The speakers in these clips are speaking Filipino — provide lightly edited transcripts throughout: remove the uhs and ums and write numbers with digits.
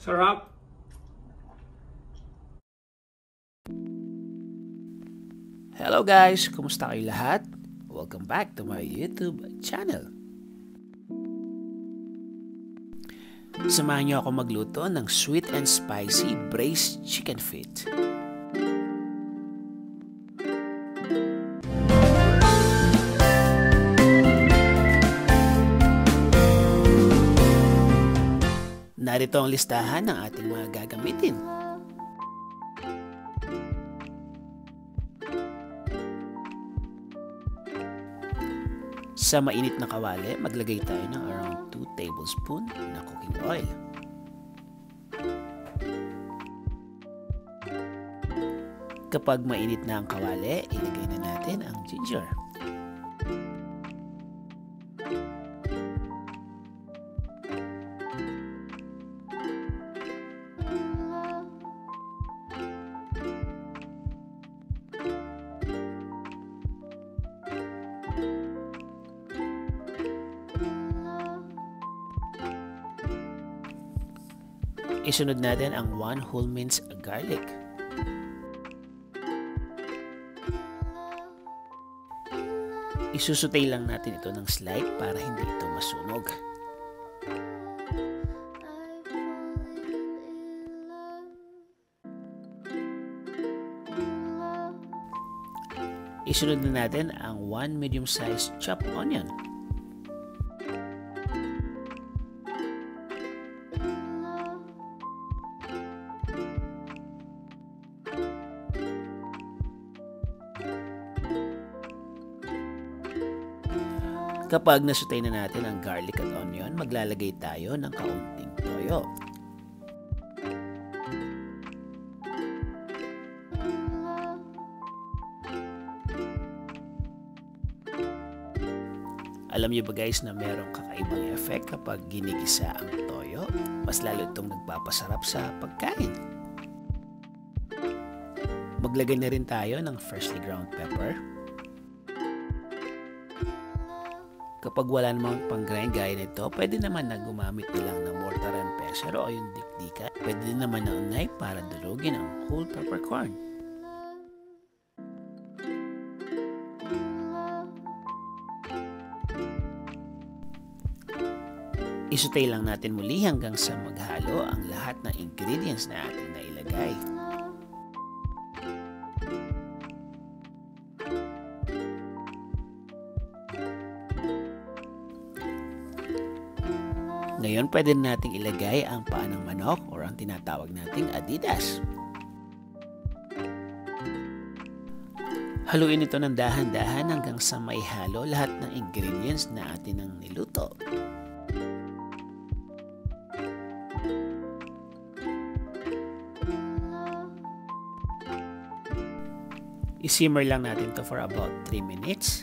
Sarap. Hello guys! Kumusta kayo lahat? Welcome back to my YouTube channel. Samahan niyo ako magluto ng sweet and spicy braised chicken feet. Narito ang listahan ng ating mga gagamitin. Sa mainit na kawali, maglagay tayo ng around 2 tablespoons na cooking oil. Kapag mainit na ang kawali, ilagay na natin ang ginger. Isunod natin ang 1 whole minced garlic. Isusutay lang natin ito ng slight para hindi ito masunog. Isunod na natin ang 1 medium sized chopped onion. Kapag nasutay na natin ang garlic at onion, maglalagay tayo ng kaunting toyo. Alam niyo ba guys na merong kakaibang effect kapag ginigisa ang toyo? Mas lalo itong nagpapasarap sa pagkain. Maglagay na rin tayo ng freshly ground pepper. Kapag wala namang pang-grind gaya nito, pwede naman na gumamit nilang ng mortar and pestle o yung dikdika. Pwede din naman ng knife para durugin ang whole peppercorn. Isutay lang natin muli hanggang sa maghalo ang lahat ng ingredients na ating nailagay. Ngayon, pwede nating ilagay ang paa ng manok o ang tinatawag nating Adidas. Haluin ito ng dahan-dahan hanggang sa may halo lahat ng ingredients na atin ang niluto. I-simmer lang natin to for about 3 minutes.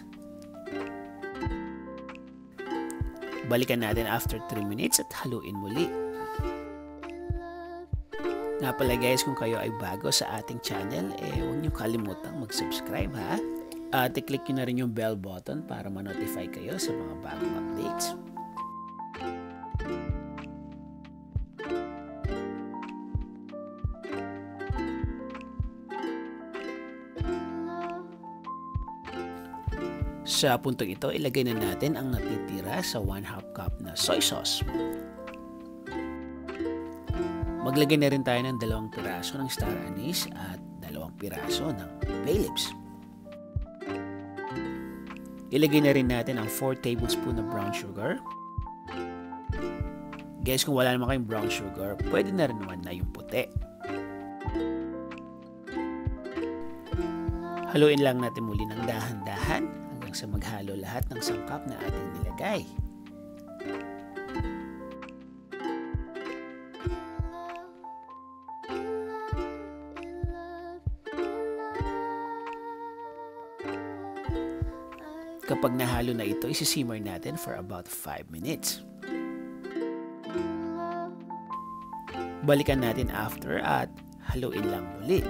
Balikan natin after 3 minutes at haluin muli. Nga pala guys, kung kayo ay bago sa ating channel, huwag niyong kalimutang mag-subscribe ha. At i-click nyo na rin yung bell button para ma-notify kayo sa mga bagong updates. Sa puntong ito, ilagay na natin ang natitira sa 1/2 cup na soy sauce. Maglagay na rin tayo ng 2 piraso ng star anise at 2 piraso ng bay leaves. Ilagay na rin natin ang 4 tablespoons na brown sugar. Guys, kung wala naman kayong brown sugar, pwede na rin naman na yung puti. Haluin lang natin muli ng dahan-dahan sa maghalo lahat ng sangkap na ating nilagay. Kapag nahalo na ito, isisimmer natin for about 5 minutes. Balikan natin after at haluin lang muli.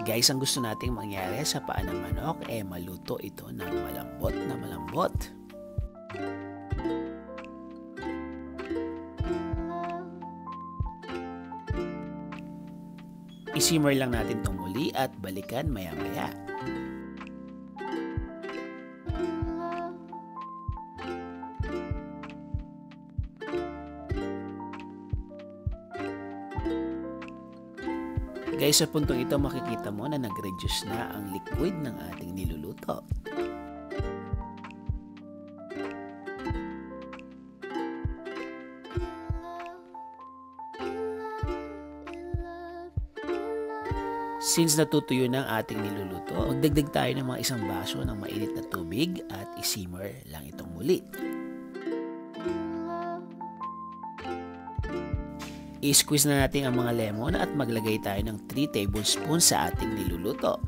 Guys, ang gusto nating mangyari sa paa ng manok ay maluto ito ng malambot na malambot. I-simmer lang natin itong muli at balikan maya-maya. Guys, sa puntong ito makikita mo na nag-reduce na ang liquid ng ating niluluto. Since natutuyo na ang ating niluluto, magdagdag tayo ng mga isang baso ng mainit na tubig at isimmer lang itong muli. I-squeeze na natin ang mga lemon at maglagay tayo ng 3 tablespoons sa ating niluluto.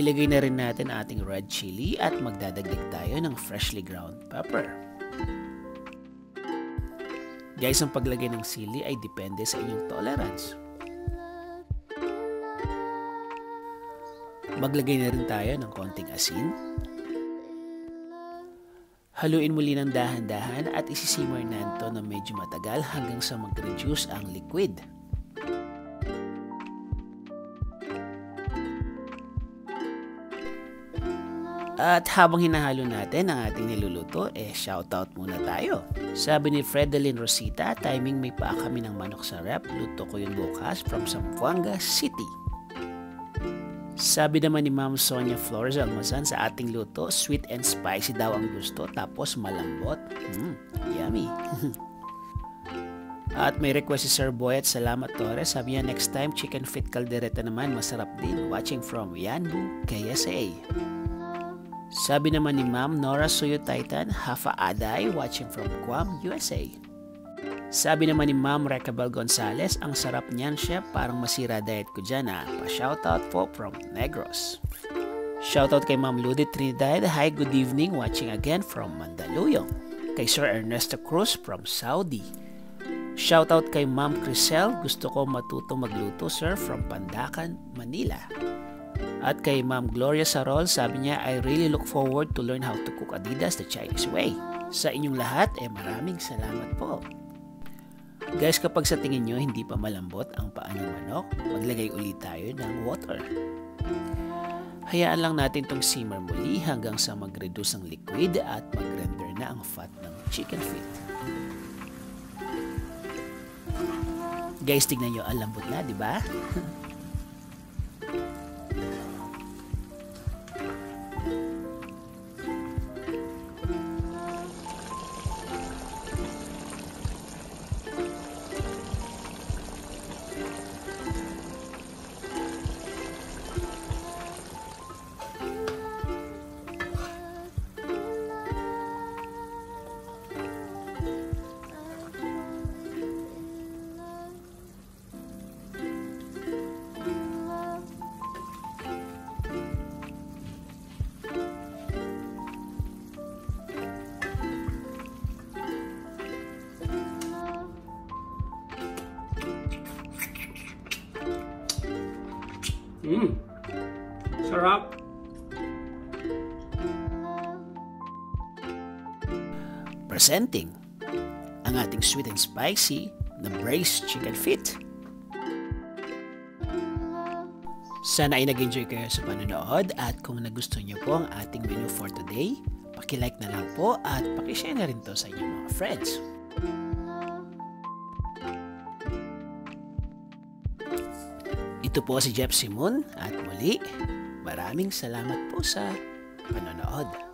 Ilagay na rin natin ating red chili at magdadagdag tayo ng freshly ground pepper. Guys, ang paglagay ng sili ay depende sa inyong tolerance. Maglagay na rin tayo ng konting asin. Haluin muli ng dahan-dahan at isisimmer na ito na medyo matagal hanggang sa mag-reduce ang liquid. At habang hinahalo natin ang ating niluluto, shoutout muna tayo. Sabi ni Fredeline Rosita, timing may paa kami ng manok sa rep, luto ko yun bukas from Zamboanga City. Sabi naman ni Ma'am Sonia Flores Almazan, sa ating luto, sweet and spicy daw ang gusto, tapos malambot. Yummy. At may request si Sir Boyet Salamat Torres, sabi niya next time chicken feet caldereta naman, masarap din. Watching from Yanbu, KSA. Sabi naman ni Ma'am Nora Suyo Titan, Hafa Aday, watching from Guam, USA. Sabi naman ni Ma'am Recabel Gonzalez, ang sarap niyan chef, parang masira diet ko dyan ha. Pa-shoutout po from Negros. Shoutout kay Ma'am Ludi Trinidad, hi, good evening, watching again from Mandaluyong. Kay Sir Ernesto Cruz from Saudi. Shoutout kay Ma'am Crisel, gusto ko matuto magluto sir, from Pandacan, Manila. At kay Ma'am Gloria Sarol, sabi niya, I really look forward to learn how to cook Adidas the Chinese way. Sa inyong lahat, maraming salamat po. Guys, kapag sa tingin nyo hindi pa malambot ang paa ng manok, maglagay ulit tayo ng water. Hayaan lang natin itong simmer muli hanggang sa mag-reduce ang liquid at mag-render na ang fat ng chicken feet. Guys, tignan nyo, ang lambot na, di ba? Sarap. Presenting ang ating sweet and spicy na braised chicken feet. Sana ay nag-enjoy kayo sa panonood at kung nagustuhan niyo po ang ating menu for today, paki-like na lang po at paki-share na rin to sa inyong mga friends. Ito po si Jeff Simun at muli, maraming salamat po sa panonood.